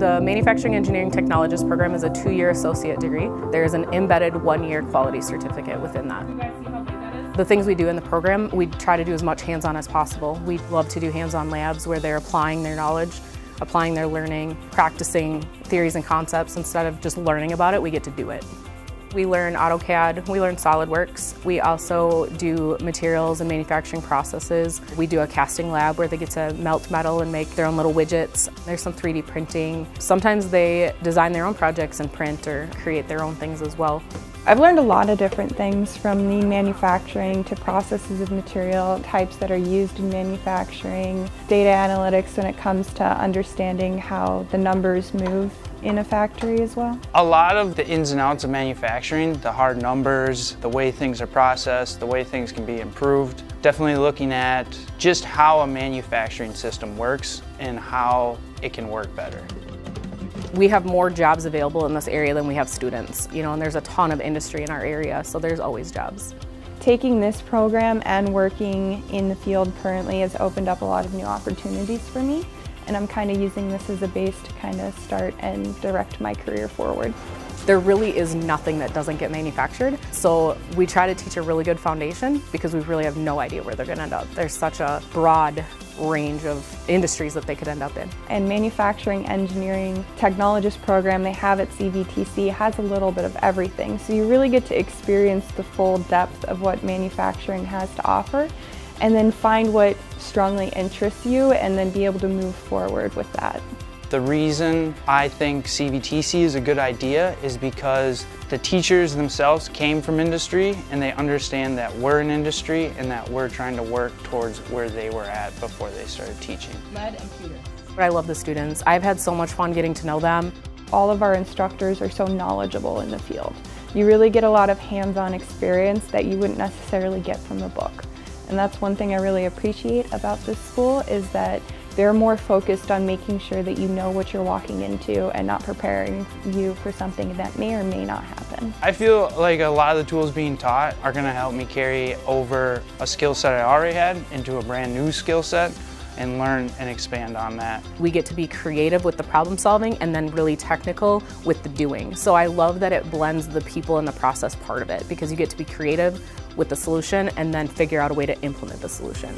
The Manufacturing Engineering Technologist program is a 2-year associate degree. There is an embedded 1-year quality certificate within that. You guys see how big that is? The things we do in the program, we try to do as much hands-on as possible. We love to do hands-on labs where they're applying their knowledge, applying their learning, practicing theories and concepts. Instead of just learning about it, we get to do it. We learn AutoCAD, we learn SolidWorks. We also do materials and manufacturing processes. We do a casting lab where they get to melt metal and make their own little widgets. There's some 3D printing. Sometimes they design their own projects and print or create their own things as well. I've learned a lot of different things, from the manufacturing to processes of material, types that are used in manufacturing, data analytics when it comes to understanding how the numbers move in a factory as well. A lot of the ins and outs of manufacturing, the hard numbers, the way things are processed, the way things can be improved. Definitely looking at just how a manufacturing system works and how it can work better. We have more jobs available in this area than we have students, you know, and there's a ton of industry in our area, so there's always jobs. Taking this program and working in the field currently has opened up a lot of new opportunities for me. And I'm kind of using this as a base to kind of start and direct my career forward. There really is nothing that doesn't get manufactured, so we try to teach a really good foundation because we really have no idea where they're going to end up. There's such a broad range of industries that they could end up in. And Manufacturing Engineering Technologist program they have at CVTC has a little bit of everything, so you really get to experience the full depth of what manufacturing has to offer, and then find what strongly interests you and then be able to move forward with that. The reason I think CVTC is a good idea is because the teachers themselves came from industry and they understand that we're an industry and that we're trying to work towards where they were at before they started teaching. Lead and pewter. I love the students. I've had so much fun getting to know them. All of our instructors are so knowledgeable in the field. You really get a lot of hands-on experience that you wouldn't necessarily get from a book. And that's one thing I really appreciate about this school, is that they're more focused on making sure that you know what you're walking into and not preparing you for something that may or may not happen. I feel like a lot of the tools being taught are going to help me carry over a skill set I already had into a brand new skill set and learn and expand on that. We get to be creative with the problem solving and then really technical with the doing. So I love that it blends the people and the process part of it, because you get to be creative with the solution and then figure out a way to implement the solution.